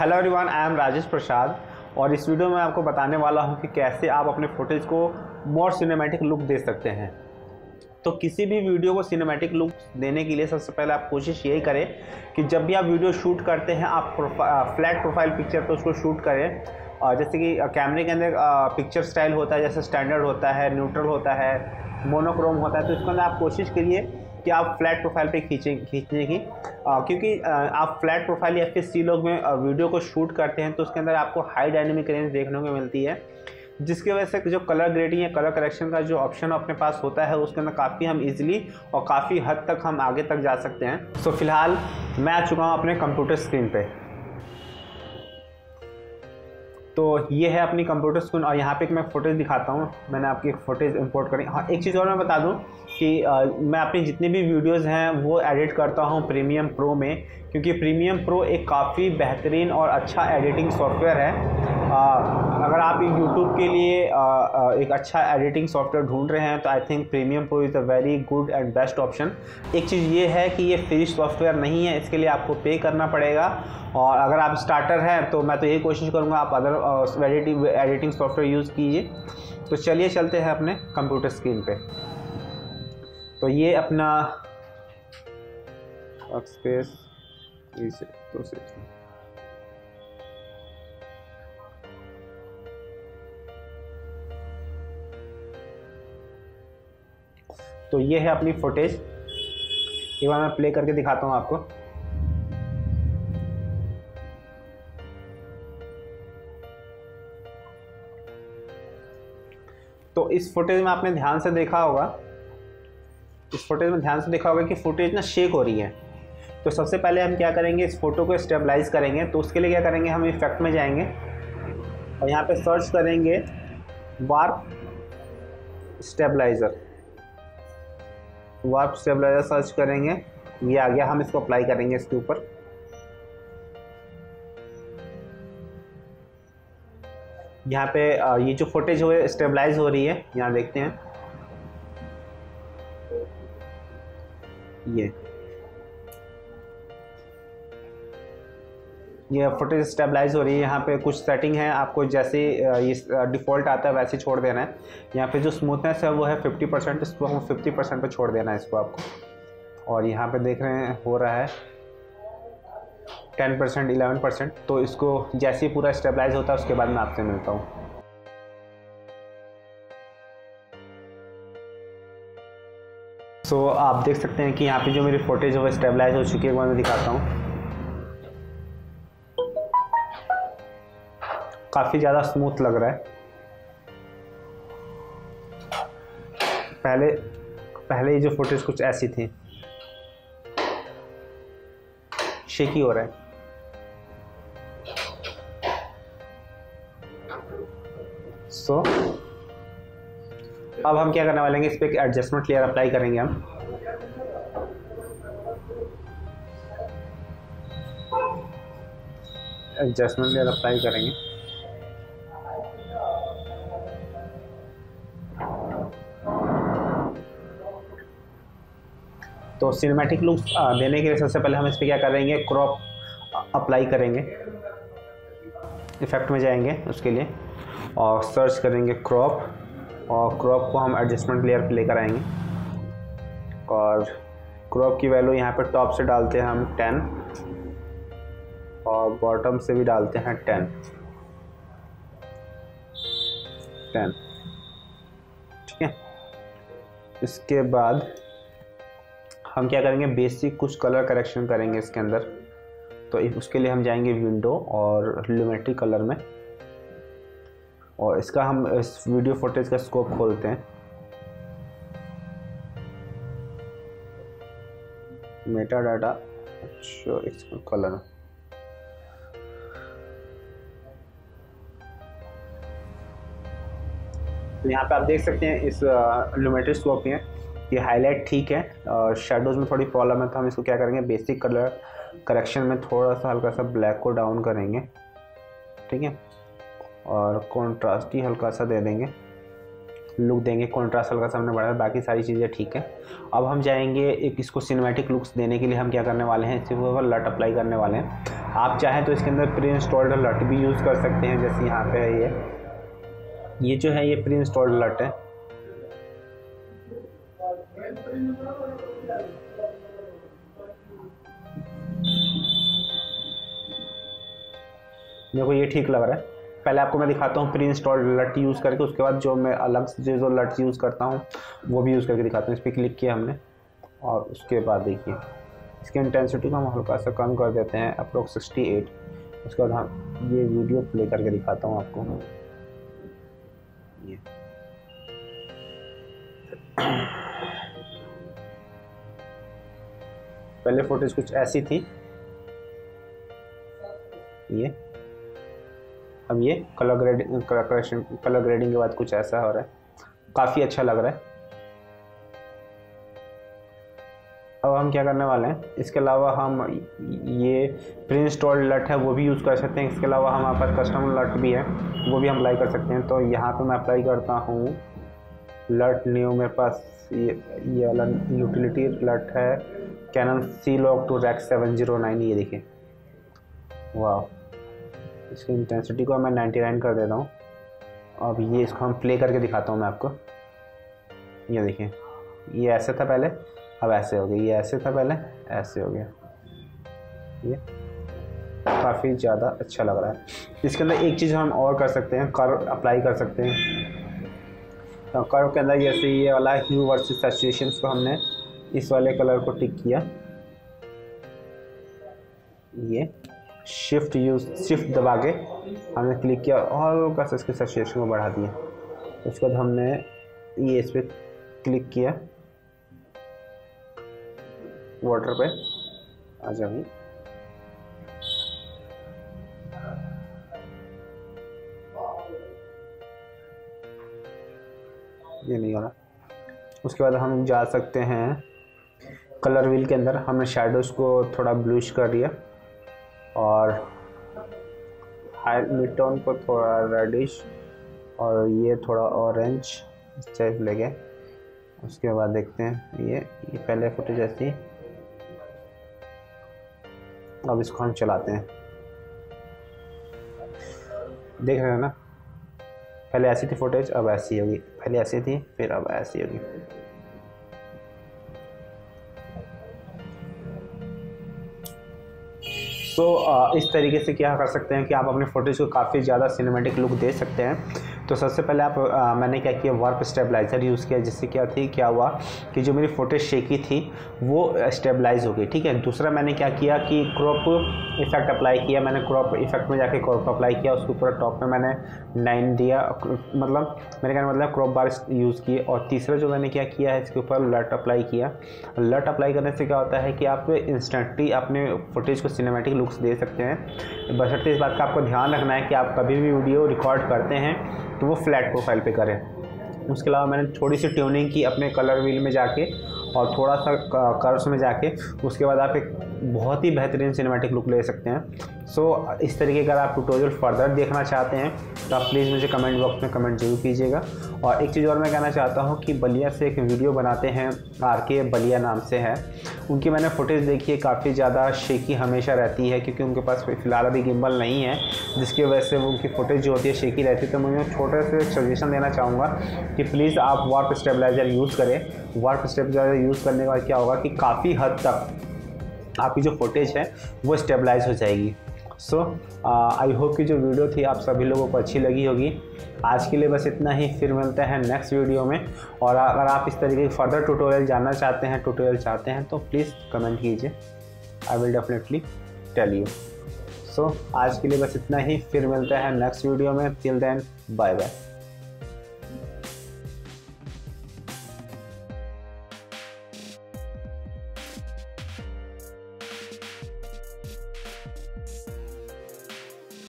Hello everyone, I am Rajesh Prasad और इस video में आपको बताने वाला हूं कि कैसे आप अपने फुटेज को मोर सिनेमैटिक लुक दे सकते हैं। तो किसी भी वीडियो को सिनेमैटिक लुक देने के लिए सबसे पहले आप कोशिश यही करें कि जब भी आप वीडियो शूट करते हैं आप फ्लैट प्रोफाइल पिक्चर पर उसको शूट करें। और जैसे कि कैमरे के अंदर पिक्चर स्टाइल होता है, जैसे स्टैंडर्ड होता है, न्यूट्रल होता है, मोनोक्रोम होता है, तो इसके अंदर आप कोशिश करिए कि आप फ्लैट प्रोफाइल पे खींचने की क्योंकि आप फ्लैट प्रोफाइल या फिर सी लॉग में वीडियो को शूट करते हैं तो उसके अंदर आपको हाई डायनेमिक रेंज देखने को मिलती है, जिसकी वजह से जो कलर ग्रेडिंग या कलर करेक्शन का जो ऑप्शन अपने पास होता है उसके अंदर काफ़ी हम इजीली और काफ़ी हद तक हम आगे तक जा सकते हैं। सो फिलहाल मैं आ चुका हूँ अपने कंप्यूटर स्क्रीन पर। तो ये है अपनी कंप्यूटर स्क्रीन और यहाँ पे मैं फोटेज दिखाता हूँ। मैंने आपकी फोटेज इंपोर्ट करी। हाँ, एक चीज़ और मैं बता दूँ कि मैं अपनी जितनी भी वीडियोस हैं वो एडिट करता हूँ प्रीमियम प्रो में, क्योंकि प्रीमियम प्रो एक काफ़ी बेहतरीन और अच्छा एडिटिंग सॉफ्टवेयर है। अगर आप यूट्यूब के लिए एक अच्छा एडिटिंग सॉफ्टवेयर ढूंढ रहे हैं तो I think premium pro is a very good and best option. एक चीज़ ये है कि ये फ्री सॉफ्टवेयर नहीं है, इसके लिए आपको पे करना पड़ेगा। और अगर आप स्टार्टर हैं तो मैं तो यही कोशिश करूँगा आप अदर एडिटिंग सॉफ्टवेयर यूज़ कीजिए। तो चलिए चलते हैं अपने कंप्यूटर स्क्रीन पे। तो ये अपना वर्कस्पेस तो ये है अपनी फुटेज। एक बार मैं प्ले करके दिखाता हूँ आपको। तो इस फुटेज में आपने ध्यान से देखा होगा कि फुटेज ना शेक हो रही है। तो सबसे पहले हम क्या करेंगे, इस फोटो को स्टेबलाइज करेंगे। तो उसके लिए क्या करेंगे, हम इफेक्ट में जाएंगे और यहाँ पे सर्च करेंगे वार्प स्टेबलाइजर सर्च करेंगे। ये आ गया, हम इसको अप्लाई करेंगे इसके ऊपर। यहाँ पे ये जो फुटेज हो स्टेबलाइज हो रही है, यहाँ देखते हैं ये फुटेज स्टेबलाइज हो रही है। यहाँ पे कुछ सेटिंग है, आपको जैसे ये डिफ़ॉल्ट आता है वैसे छोड़ देना है। यहाँ पे जो स्मूथनेस है वो है 50%, इसको हम 50% पे छोड़ देना है इसको आपको। और यहाँ पे देख रहे हैं हो रहा है 10%, 11%। तो इसको जैसे ही पूरा स्टेबलाइज होता है उसके बाद मैं आपसे मिलता हूँ। सो आप देख सकते हैं कि यहाँ पे जो मेरी फुटेज है वो स्टेबलाइज हो चुकी है। एक बार मैं दिखाता हूँ, काफ़ी ज़्यादा स्मूथ लग रहा है। पहले ये जो फुटेज कुछ ऐसी थी, शेकी हो रहा है। सो अब हम क्या करने वाले हैं, इस पर एडजस्टमेंट लेयर अप्लाई करेंगे हम। एडजस्टमेंट लेयर अप्लाई करेंगे। तो सिनेमैटिक लुक देने के लिए सबसे पहले हम इस पर क्या करेंगे, क्रॉप अप्लाई करेंगे। इफेक्ट में जाएंगे उसके लिए और सर्च करेंगे क्रॉप, और क्रॉप को हम एडजस्टमेंट लेयर पे लेकर आएंगे। और क्रॉप की वैल्यू यहाँ पे टॉप से डालते हैं हम 10 और बॉटम से भी डालते हैं 10, ठीक है। इसके बाद हम क्या करेंगे, बेसिक कुछ कलर करेक्शन करेंगे इसके अंदर। तो उसके लिए हम जाएंगे विंडो और ल्यूमेट्रिक कलर में, और इसका हम इस वीडियो फुटेज का स्कोप खोलते हैं। मेटा डाटा, अच्छा इसको कलर, तो यहाँ पे आप देख सकते हैं इस ल्यूमेट्रिक स्कोप में ये हाईलाइट ठीक है और शेडोज़ में थोड़ी प्रॉब्लम है। तो हम इसको क्या करेंगे, बेसिक कलर करेक्शन में थोड़ा सा हल्का सा ब्लैक को डाउन करेंगे, ठीक है। और कॉन्ट्रास्ट ही हल्का सा दे देंगे, लुक देंगे। कॉन्ट्रास्ट हल्का सा हमने बढ़ाया, बाकी सारी चीज़ें ठीक है। अब हम जाएंगे, एक इसको सिनेमैटिक लुक्स देने के लिए हम क्या करने वाले हैं, इसके ऊपर लट अप्लाई करने वाले हैं। आप चाहें तो इसके अंदर प्री इंस्टॉल्ड लट भी यूज़ कर सकते हैं, जैसे यहाँ पे है ये जो है ये प्री इंस्टॉल्ड लट है। देखो ये ठीक लग रहा है। पहले आपको मैं दिखाता हूँ प्री इंस्टॉल्ड लट यूज़ करके, उसके बाद जो मैं अलग से जो लट्स यूज़ करता हूँ वो भी यूज़ करके दिखाता हूँ। इस पर क्लिक किया हमने और उसके बाद देखिए इसकी इंटेंसिटी को हम हल्का सा कम कर देते हैं, अप्रोक्स 68। उसके बाद हम ये वीडियो प्ले करके दिखाता हूँ आपको। ये पहले फोटेज कुछ ऐसी थी, ये अब ये कलर ग्रेडिंग के बाद कुछ ऐसा हो रहा है, काफ़ी अच्छा लग रहा है। अब हम क्या करने वाले हैं, इसके अलावा हम ये प्री इंस्टॉल्ड लट है वो भी यूज़ कर सकते हैं। इसके अलावा हमारे पास कस्टम लट भी है, वो भी हम अप्लाई कर सकते हैं। तो यहाँ पे मैं अप्लाई करता हूँ लट न्यू, मेरे पास ये वाला यूटिलिटी लट है कैनन सी लॉग 2 रैक 709। ये देखिए, वाह, इसकी इंटेंसिटी को मैं 99 कर देता हूँ। अब ये इसको हम प्ले करके दिखाता हूँ मैं आपको। ये देखिए, ये ऐसे था पहले, अब ऐसे हो गया, ये ऐसे था पहले, ऐसे हो गया। ये काफ़ी ज़्यादा अच्छा लग रहा है। इसके अंदर एक चीज़ हम और कर सकते हैं, कर्व अप्लाई कर सकते हैं। तो कर्व के अंदर जैसे ये वाला ह्यू वर्सेस सैचुरेशन को हमने इस वाले कलर को टिक किया, ये शिफ्ट दबा के हमने क्लिक किया और हल्का सा इसके सैचुरेशन को बढ़ा दिया। उसके बाद हमने ये इस पर क्लिक किया, वाटर पे आ जाऊंगी। ये नहीं आ रहा। उसके बाद हम जा सकते हैं कलर व्हील के अंदर। हमने शेडोज़ को थोड़ा ब्लूश कर दिया और हाई मिड टोन को थोड़ा रेडिश और ये थोड़ा ऑरेंज टाइप ले गए। उसके बाद देखते हैं ये पहले फोटो जैसी। अब इसको हम चलाते हैं, देख रहे हैं ना, पहले ऐसी थी फुटेज, अब ऐसी होगी, पहले ऐसी थी, फिर अब ऐसी होगी। तो इस तरीके से क्या कर सकते हैं कि आप अपने फुटेज को काफ़ी ज़्यादा सिनेमैटिक लुक दे सकते हैं। तो सबसे पहले आप मैंने क्या किया, वार्प स्टेबलाइजर यूज़ किया, जिससे क्या हुआ कि जो मेरी फुटेज शेकी थी वो स्टेबलाइज हो गई, ठीक है। दूसरा मैंने क्या किया कि क्रॉप इफेक्ट अप्लाई किया, मैंने क्रॉप इफेक्ट में जाके क्रॉप अप्लाई किया, उसके ऊपर टॉप में मैंने 9 दिया, मतलब मेरे कहने मतलब क्रॉप बार यूज़ किए। और तीसरा जो मैंने क्या किया है, इसके ऊपर लट अप्लाई किया। लट अप्लाई करने से क्या होता है कि आप इंस्टेंटली अपने फुटेज को सिनेमैटिक लुक्स दे सकते हैं। बशर्ते इस बात का आपको ध्यान रखना है कि आप कभी भी वीडियो रिकॉर्ड करते हैं तो वो फ्लैट प्रोफाइल पे करें। उसके अलावा मैंने थोड़ी सी ट्यूनिंग की अपने कलर व्हील में जाके और थोड़ा सा कर्व्स में जाके, उसके बाद आप एक बहुत ही बेहतरीन सिनेमैटिक लुक ले सकते हैं। सो इस तरीके का आप ट्यूटोरियल फर्दर देखना चाहते हैं तो आप प्लीज़ मुझे कमेंट बॉक्स में कमेंट जरूर कीजिएगा। और एक चीज़ और मैं कहना चाहता हूँ कि बलिया से एक वीडियो बनाते हैं, आरके बलिया नाम से है, उनकी मैंने फुटेज देखी है, काफ़ी ज़्यादा शेकी हमेशा रहती है क्योंकि उनके पास फ़िलहाल अभी गिम्बल नहीं है, जिसकी वजह से उनकी फुटेज जो होती है शेकी रहती है। तो मैं छोटे से सजेशन देना चाहूँगा कि प्लीज़ आप वार्प स्टेबलाइज़र यूज़ करें। वार्प स्टेबलाइज़र यूज़ करने के बाद क्या होगा कि काफ़ी हद तक आपकी जो फुटेज है वो स्टेबलाइज हो जाएगी। सो आई होप कि जो वीडियो थी आप सभी लोगों को अच्छी लगी होगी। आज के लिए बस इतना ही, फिर मिलते हैं नेक्स्ट वीडियो में। और अगर आप इस तरीके के फर्दर ट्यूटोरियल जानना चाहते हैं तो प्लीज़ कमेंट कीजिए, I will definitely tell you. So आज के लिए बस इतना ही, फिर मिलते हैं नेक्स्ट वीडियो में। Till then, bye bye.